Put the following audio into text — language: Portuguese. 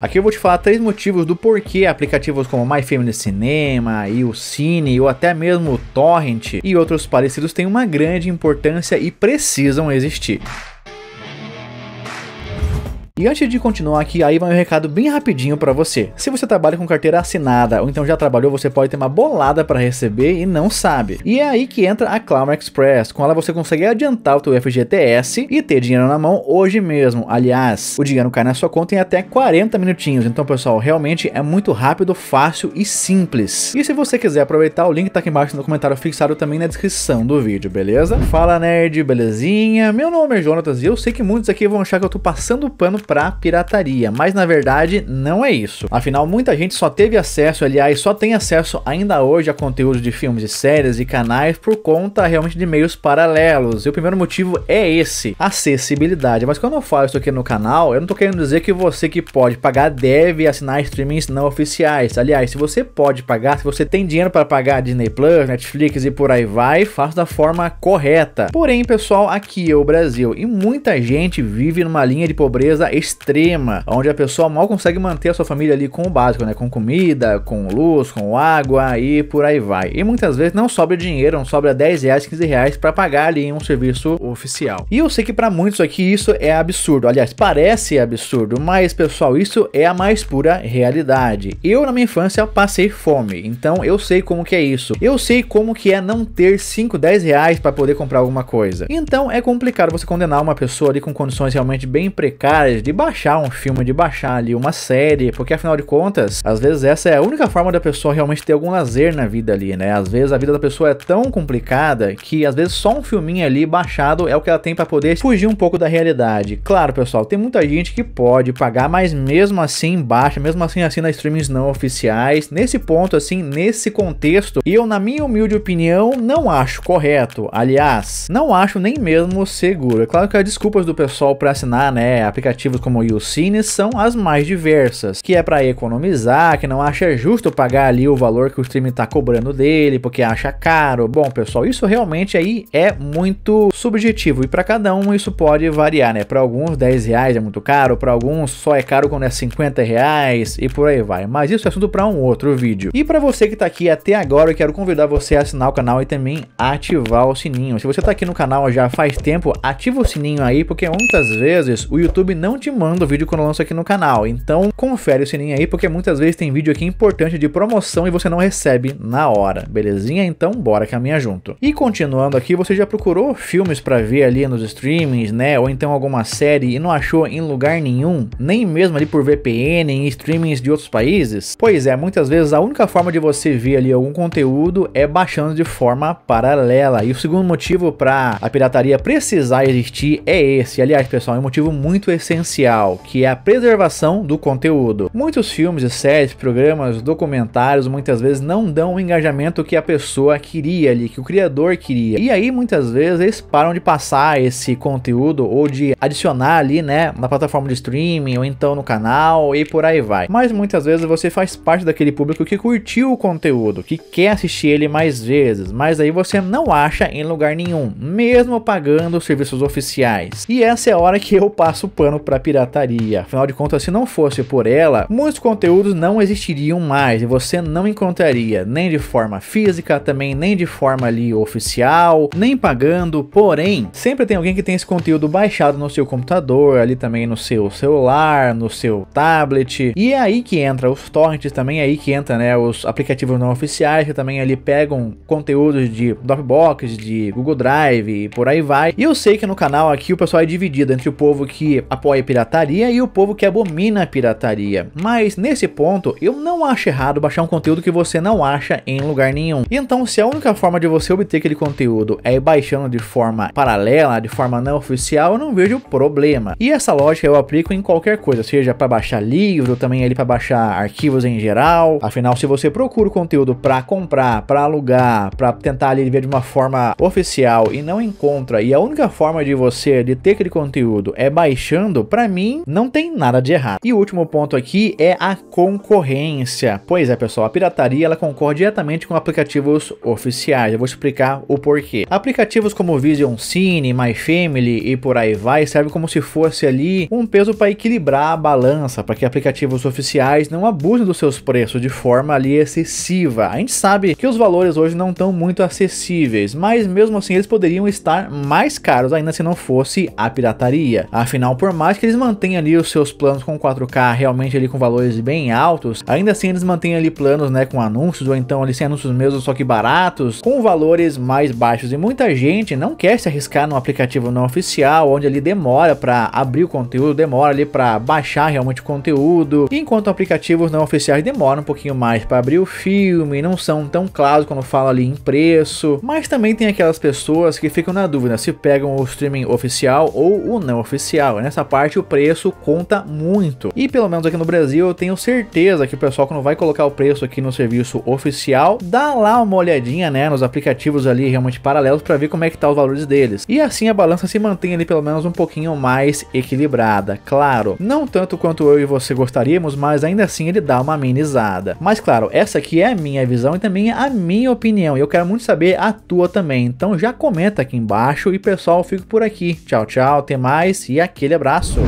Aqui eu vou te falar 3 motivos do porquê aplicativos como My Family Cinema, YouCine ou até mesmo o Torrent e outros parecidos têm uma grande importância e precisam existir. E antes de continuar aqui, aí vai um recado bem rapidinho pra você. Se você trabalha com carteira assinada ou então já trabalhou, você pode ter uma bolada pra receber e não sabe. E é aí que entra a Clamar Express. Com ela você consegue adiantar o teu FGTS e ter dinheiro na mão hoje mesmo. Aliás, o dinheiro cai na sua conta em até 40 minutinhos. Então, pessoal, realmente é muito rápido, fácil e simples. E se você quiser aproveitar, o link tá aqui embaixo no comentário fixado também na descrição do vídeo, beleza? Fala, nerd, belezinha? Meu nome é Jonatas e eu sei que muitos aqui vão achar que eu tô passando pano pra pirataria, mas na verdade não é isso. Afinal, muita gente só teve acesso, aliás, só tem acesso ainda hoje a conteúdo de filmes e séries e canais por conta realmente de meios paralelos. E o primeiro motivo é esse, acessibilidade. Mas quando eu falo isso aqui no canal, eu não tô querendo dizer que você que pode pagar deve assinar streamings não oficiais. Aliás, se você pode pagar, se você tem dinheiro para pagar Disney Plus, Netflix e por aí vai, faça da forma correta. Porém, pessoal, aqui é o Brasil e muita gente vive numa linha de pobreza extrema, onde a pessoa mal consegue manter a sua família ali com o básico, né? Com comida, com luz, com água e por aí vai. E muitas vezes não sobra dinheiro, não sobra 10 reais, 15 reais pra pagar ali em um serviço oficial. E eu sei que pra muitos aqui isso é absurdo, aliás, parece absurdo, mas pessoal, isso é a mais pura realidade. Eu na minha infância passei fome, então eu sei como que é isso. Eu sei como que é não ter 5, 10 reais pra poder comprar alguma coisa. Então é complicado você condenar uma pessoa ali com condições realmente bem precárias de baixar um filme, de baixar ali uma série, porque afinal de contas, às vezes essa é a única forma da pessoa realmente ter algum lazer na vida ali, né? Às vezes a vida da pessoa é tão complicada que às vezes só um filminho ali baixado é o que ela tem pra poder fugir um pouco da realidade. Claro, pessoal, tem muita gente que pode pagar, mas mesmo assim baixa, mesmo assim assina streamings não oficiais. Nesse ponto, assim, nesse contexto, eu, na minha humilde opinião, não acho correto. Aliás, não acho nem mesmo seguro. É claro que as desculpas do pessoal pra assinar, né, aplicativos como o YouCine são as mais diversas, que é para economizar, que não acha justo pagar ali o valor que o streaming tá cobrando dele, porque acha caro. Bom, pessoal, isso realmente aí é muito subjetivo e para cada um isso pode variar, né? Para alguns 10 reais é muito caro, para alguns só é caro quando é 50 reais e por aí vai. Mas isso é assunto para um outro vídeo. E para você que tá aqui até agora, eu quero convidar você a assinar o canal e também ativar o sininho. Se você tá aqui no canal já faz tempo, ativa o sininho aí, porque muitas vezes o YouTube não te manda o vídeo quando eu lanço aqui no canal, então confere o sininho aí, porque muitas vezes tem vídeo aqui importante de promoção e você não recebe na hora, belezinha? Então bora caminhar junto. E continuando aqui, você já procurou filmes pra ver ali nos streamings, né, ou então alguma série e não achou em lugar nenhum, nem mesmo ali por VPN, em streamings de outros países? Pois é, muitas vezes a única forma de você ver ali algum conteúdo é baixando de forma paralela, e o segundo motivo pra a pirataria precisar existir é esse. Aliás, pessoal, é um motivo muito essencial, que é a preservação do conteúdo. Muitos filmes e séries, programas, documentários, muitas vezes não dão o engajamento que a pessoa queria ali, que o criador queria. E aí, muitas vezes, eles param de passar esse conteúdo ou de adicionar ali, né, na plataforma de streaming ou então no canal e por aí vai. Mas muitas vezes você faz parte daquele público que curtiu o conteúdo, que quer assistir ele mais vezes, mas aí você não acha em lugar nenhum, mesmo pagando os serviços oficiais. E essa é a hora que eu passo o pano pra pirataria. Afinal de contas, se não fosse por ela, muitos conteúdos não existiriam mais e você não encontraria nem de forma física, também nem de forma ali oficial, nem pagando. Porém, sempre tem alguém que tem esse conteúdo baixado no seu computador, ali também no seu celular, no seu tablet, e é aí que entra os torrents, também é aí que entra, né, os aplicativos não oficiais, que também ali pegam conteúdos de Dropbox, de Google Drive e por aí vai. E eu sei que no canal aqui o pessoal é dividido entre o povo que apoia pirataria e o povo que abomina a pirataria, mas nesse ponto eu não acho errado baixar um conteúdo que você não acha em lugar nenhum. Então, se a única forma de você obter aquele conteúdo é ir baixando de forma paralela, de forma não oficial, eu não vejo problema. E essa lógica eu aplico em qualquer coisa, seja para baixar livro, também ali para baixar arquivos em geral. Afinal, se você procura o conteúdo para comprar, para alugar, para tentar ali ver de uma forma oficial e não encontra, e a única forma de você de ter aquele conteúdo é baixando, pra mim, não tem nada de errado. E o último ponto aqui é a concorrência. Pois é, pessoal, a pirataria ela concorre diretamente com aplicativos oficiais. Eu vou explicar o porquê. Aplicativos como YouCine, My Family e por aí vai, servem como se fosse ali um peso para equilibrar a balança, para que aplicativos oficiais não abusem dos seus preços de forma ali excessiva. A gente sabe que os valores hoje não estão muito acessíveis, mas mesmo assim eles poderiam estar mais caros ainda se não fosse a pirataria. Afinal, por mais que eles mantenham ali os seus planos com 4K realmente ali com valores bem altos, ainda assim eles mantêm ali planos, né, com anúncios ou então ali sem anúncios mesmo, só que baratos, com valores mais baixos. E muita gente não quer se arriscar num aplicativo não oficial, onde ali demora para abrir o conteúdo, demora ali para baixar realmente o conteúdo, enquanto aplicativos não oficiais demoram um pouquinho mais para abrir o filme, não são tão claros quando fala ali em preço. Mas também tem aquelas pessoas que ficam na dúvida se pegam o streaming oficial ou o não oficial. Nessa parte o preço conta muito. E pelo menos aqui no Brasil eu tenho certeza que o pessoal, quando vai colocar o preço aqui no serviço oficial, dá lá uma olhadinha, né, nos aplicativos ali realmente paralelos para ver como é que tá os valores deles. E assim a balança se mantém ali pelo menos um pouquinho mais equilibrada. Claro, não tanto quanto eu e você gostaríamos, mas ainda assim ele dá uma amenizada. Mas claro, essa aqui é a minha visão e também a minha opinião, e eu quero muito saber a tua também. Então já comenta aqui embaixo. E pessoal, eu fico por aqui. Tchau, tchau, até mais e aquele abraço.